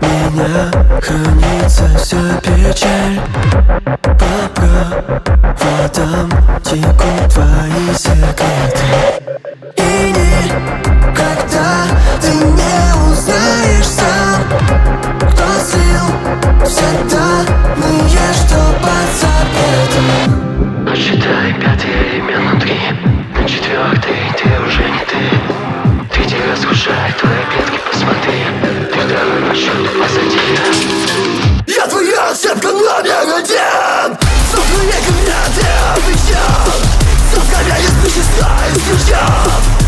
ты меня, хранится вся печаль. По проводам текут твои секреты. И никогда ты не узнаешь сам, кто слил все данные, что под запретом. Подсчитай пятый элемент внутри, на четвертый ты уже не ты. Разрушает твои клетки, посмотри, ты второй на счет позади. Я твоя сетка номер один. Сухая говня, ты обещал. Сухая из вещества исключал.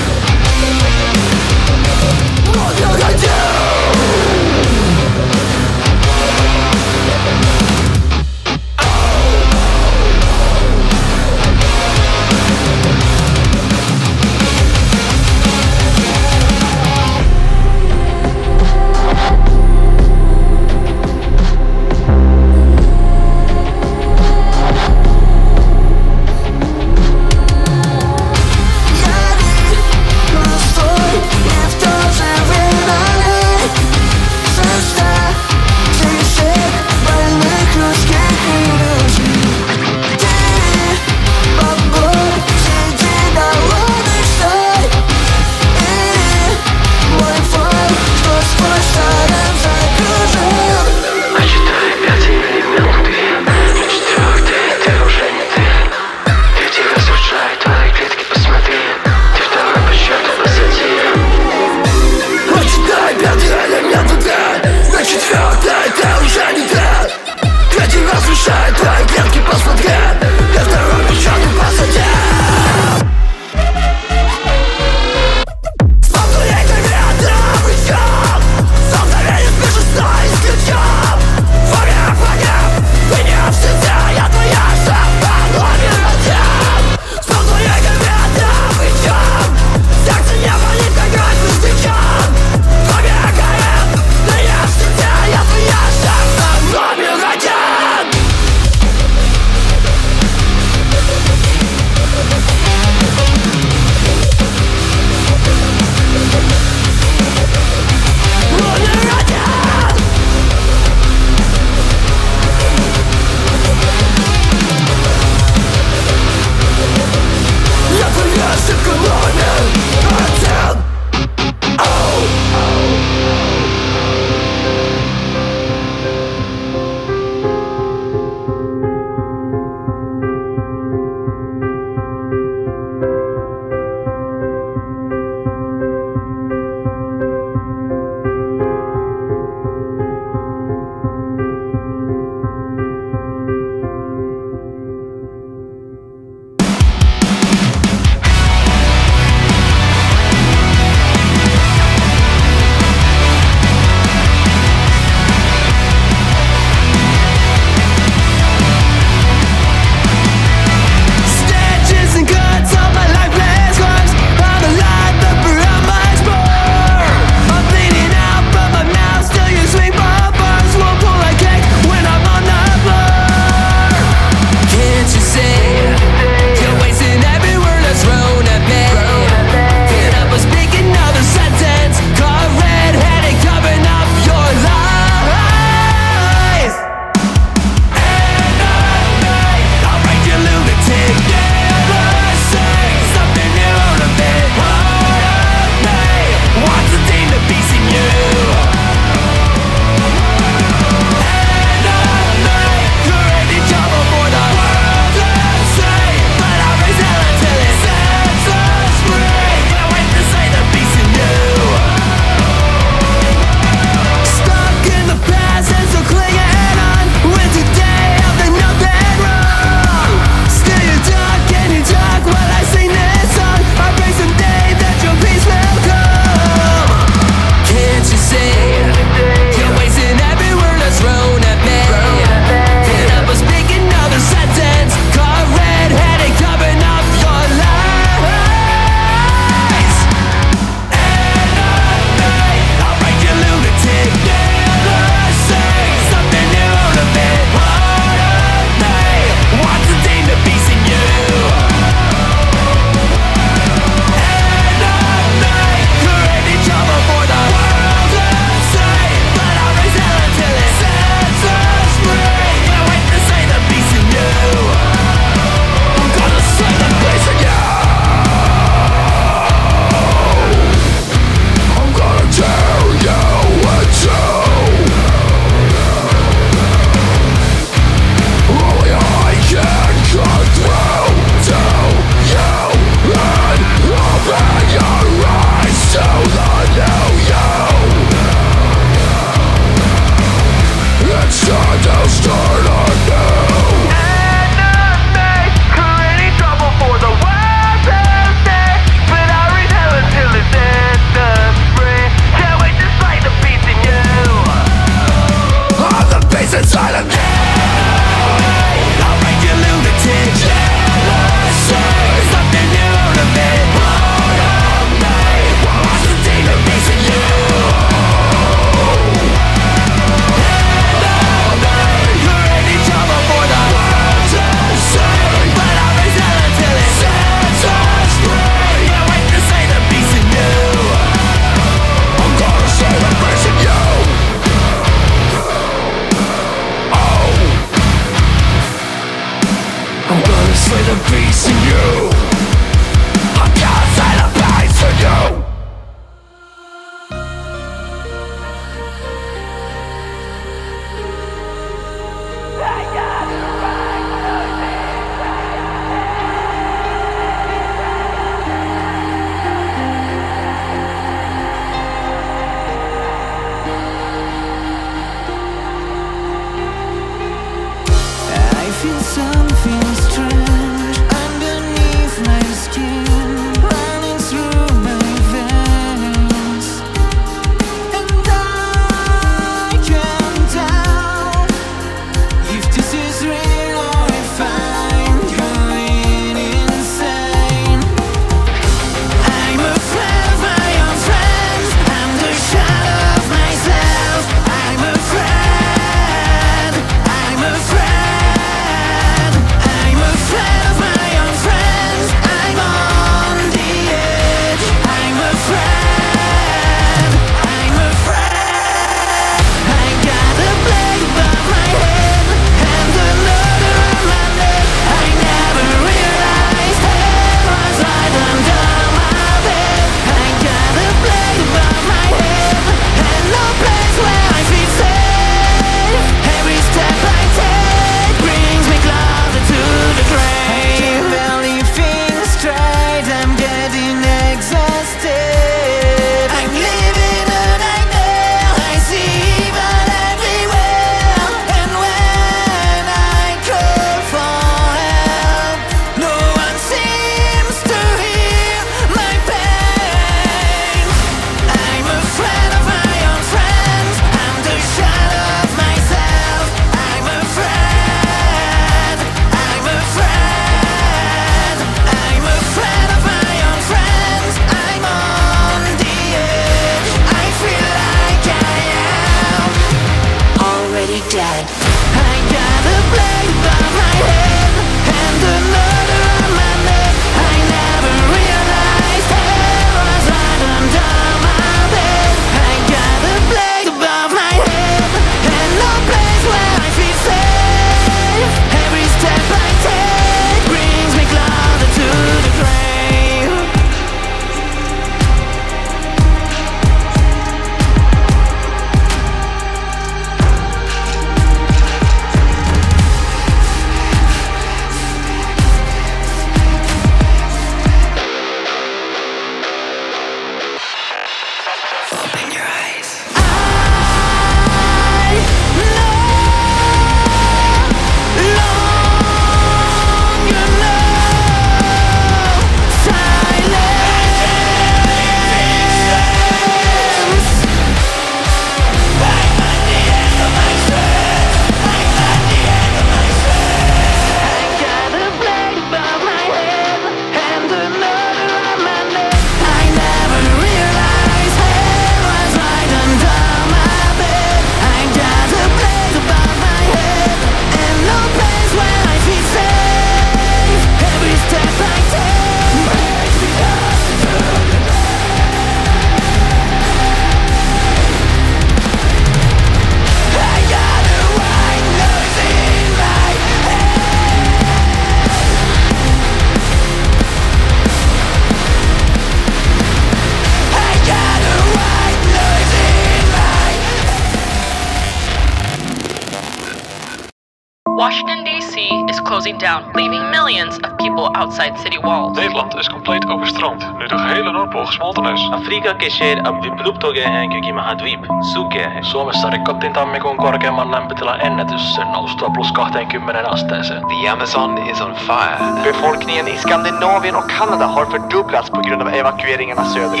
Washington, D.C. is closing down, leaving millions of people outside city walls. Nederland is compleet overstroomd, nu de gehele Noordpool gesmolten is. Afrika keshir am vipluptoge en kukimahadwip. Suke. Suomessa rikottiin tammikuun korkeimman lämpötilan ennätys sen noustua plus 20 asteeseen. The Amazon is on fire. Befolkningen i Skandinavien och Kanada har fördubblats på grund av evakueringarna söderut.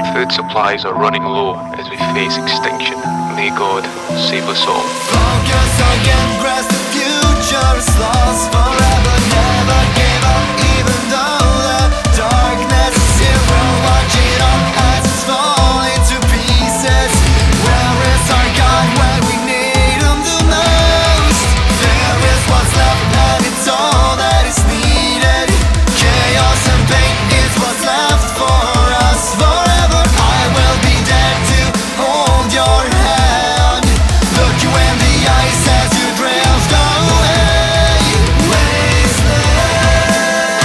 Food supplies are running low as we face extinction. May God save us all. Focus on young grass, the future is lost forever. Never give up, even though the darkness is zero. Watch it all as it's falling to pieces. Where is our God when we need him the most? There is what's left and it's all that is needed. Chaos and pain is what's left for us forever. I will be there to hold your hand. As you drift away, wasteland.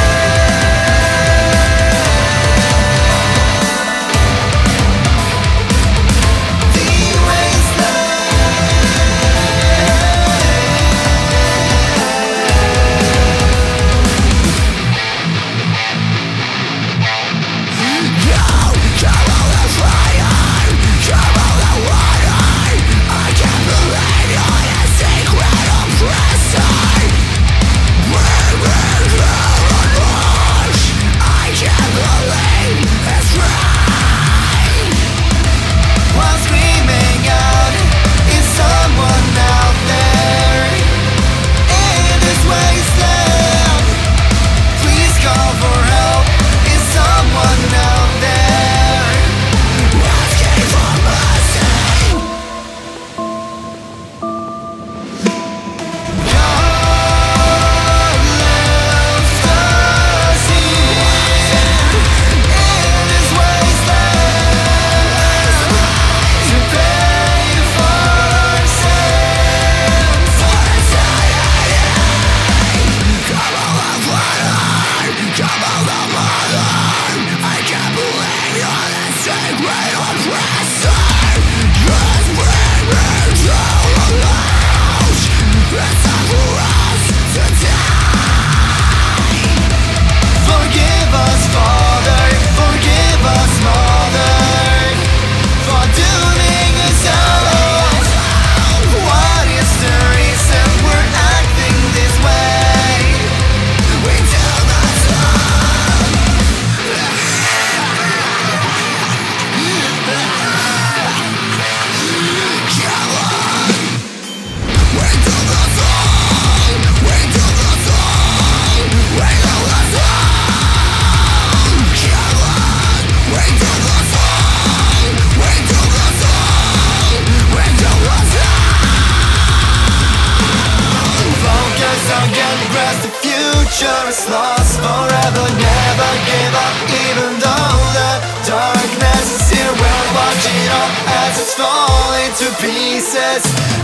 pieces.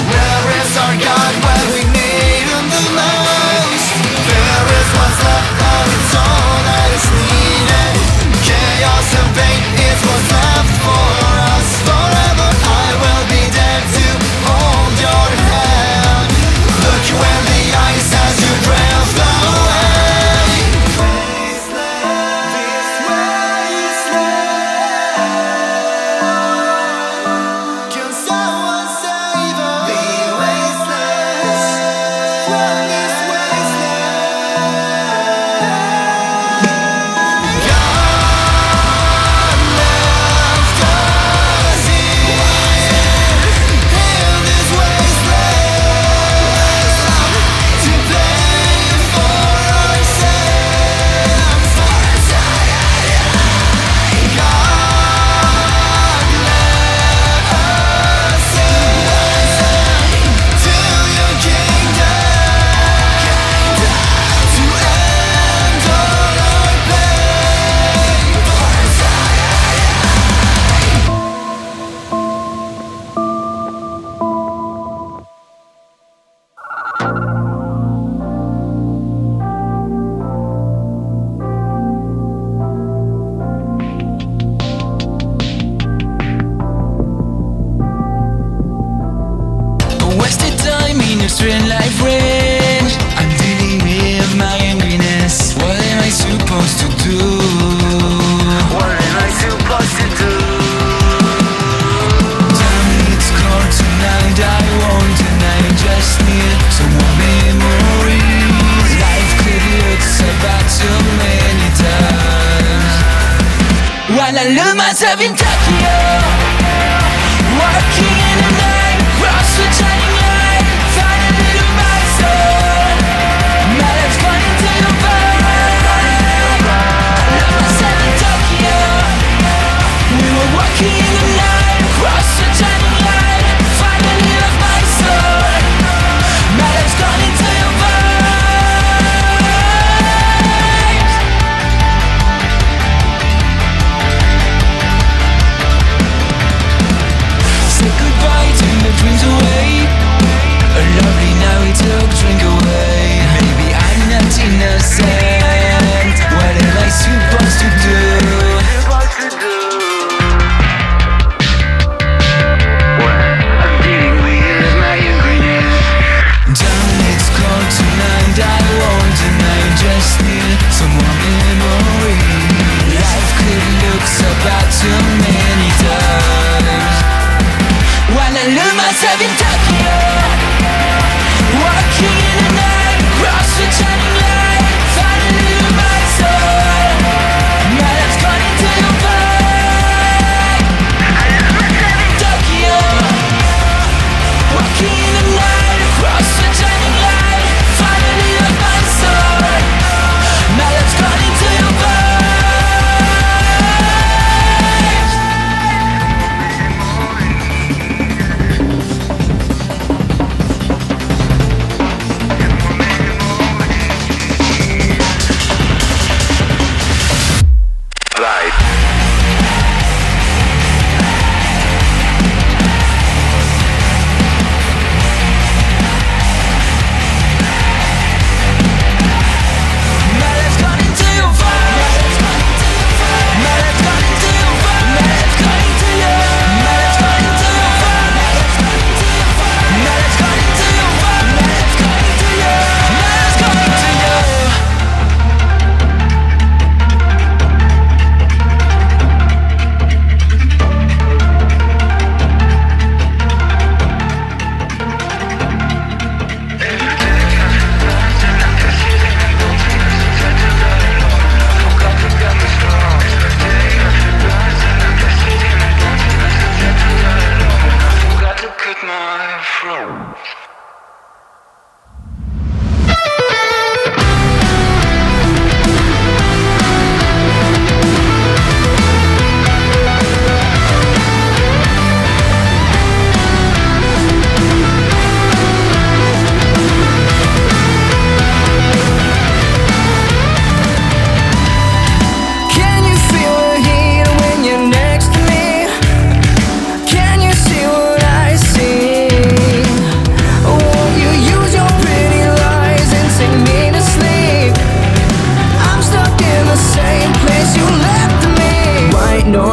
Where is our God when we need Him the most? There is what's left, now it's all that is needed. Chaos and pain is what's left for us. Forever I will be there to hold your hand. Look you in the eyes as you drift away. Say goodbye, turn the dreams away.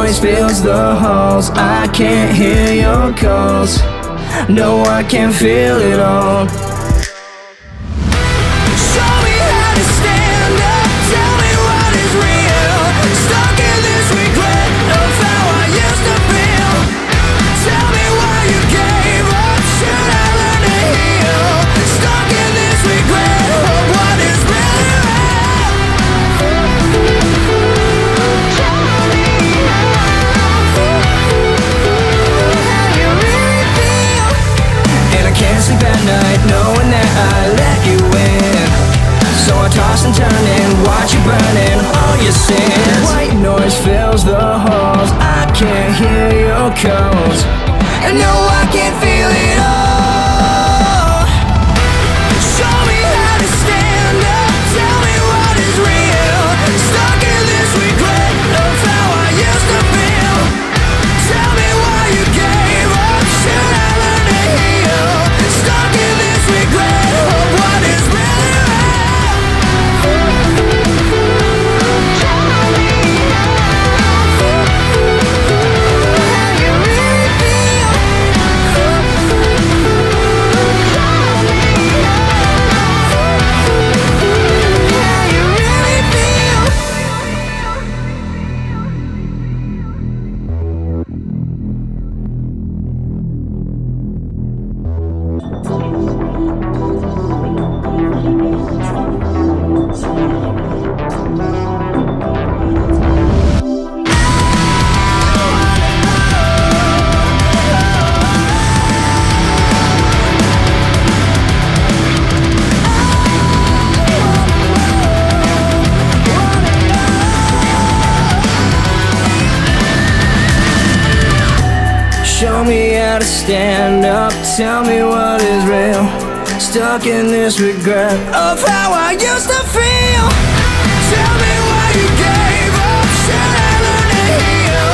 noise fills the halls. I can't hear your calls. No, I can't feel it all. Knowing that I let you in, so I toss and turn and watch you burn in all your sins. White noise fills the halls. I can't hear your calls, and no, I can't feel it all. Show me how to stand up. Tell me what is real. Stuck in this regret of how I used to feel. Tell me why you gave up. Should I learn to heal? Stuck in this regret of what is really real. Tell me now how you really feel. Tell me now how you really feel. Stand up, tell me what is real. Stuck in this regret of how I used to feel. Tell me why you gave up. Should I learn to heal?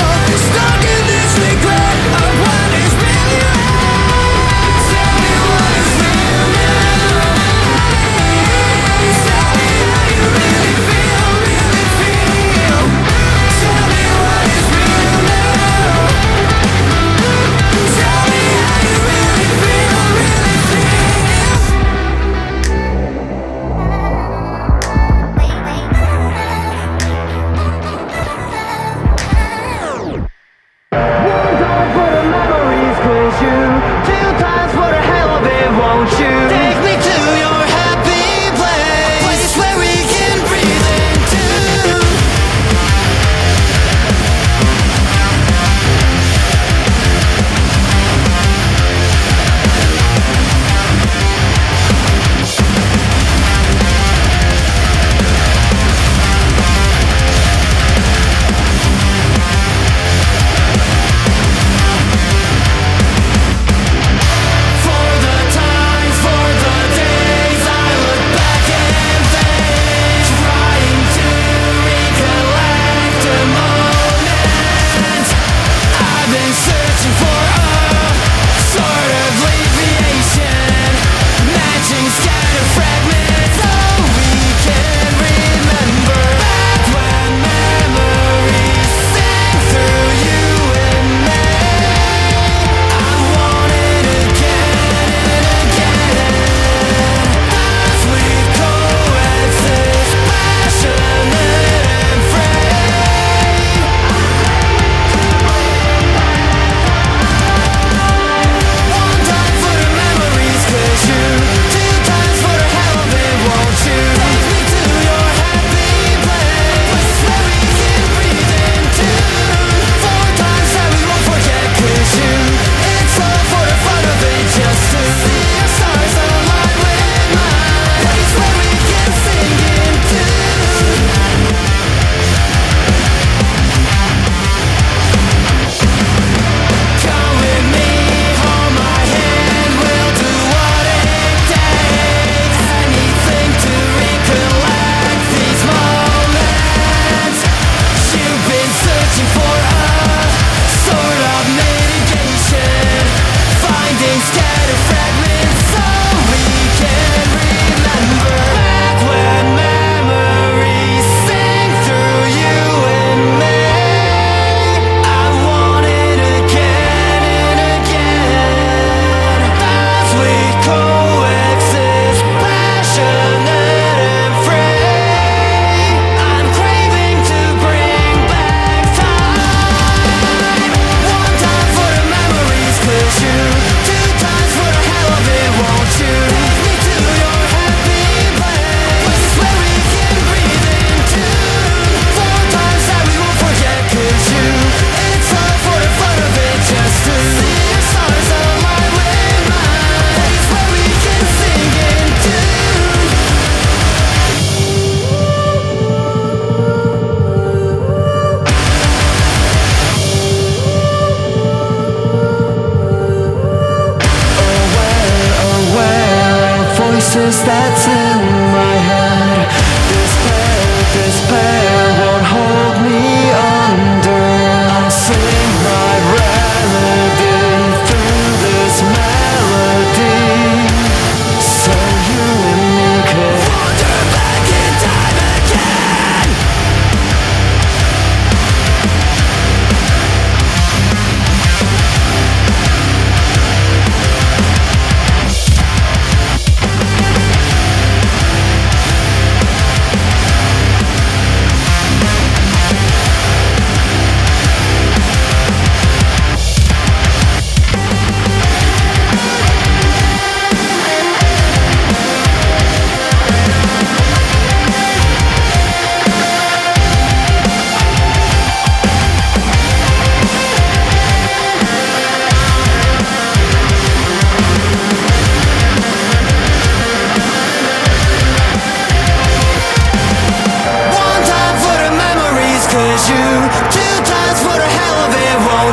Stuck in this regret of what is really real. Tell me what is real now. Tell me how you really feel, really feel. Tell me what is real now. Wait.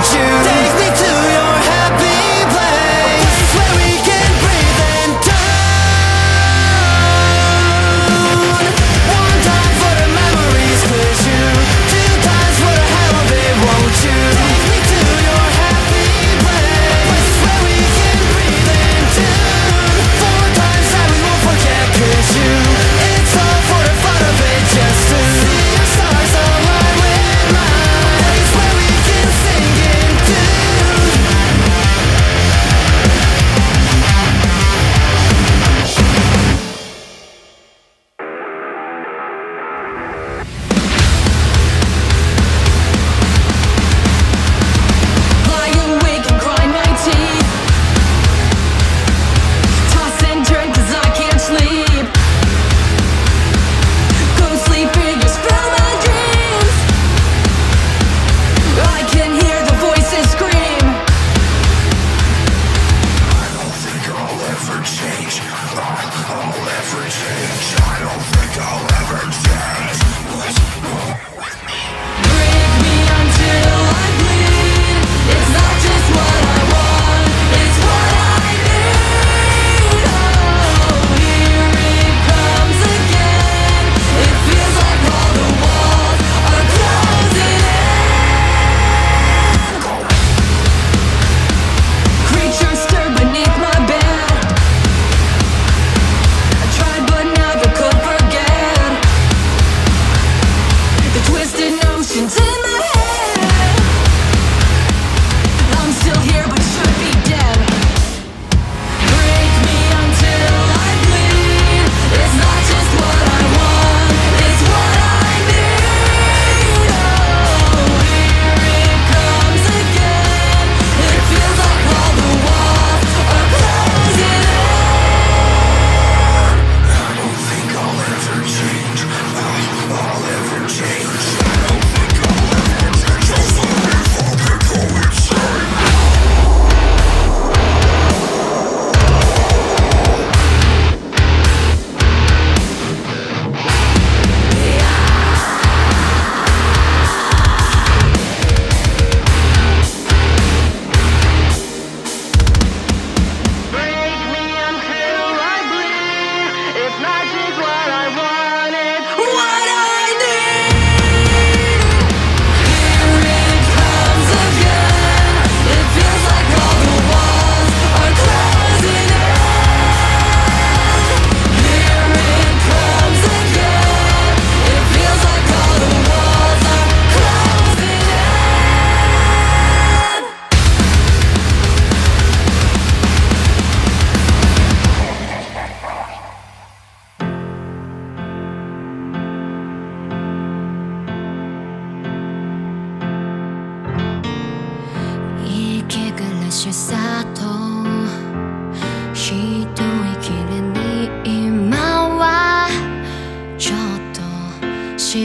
She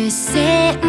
said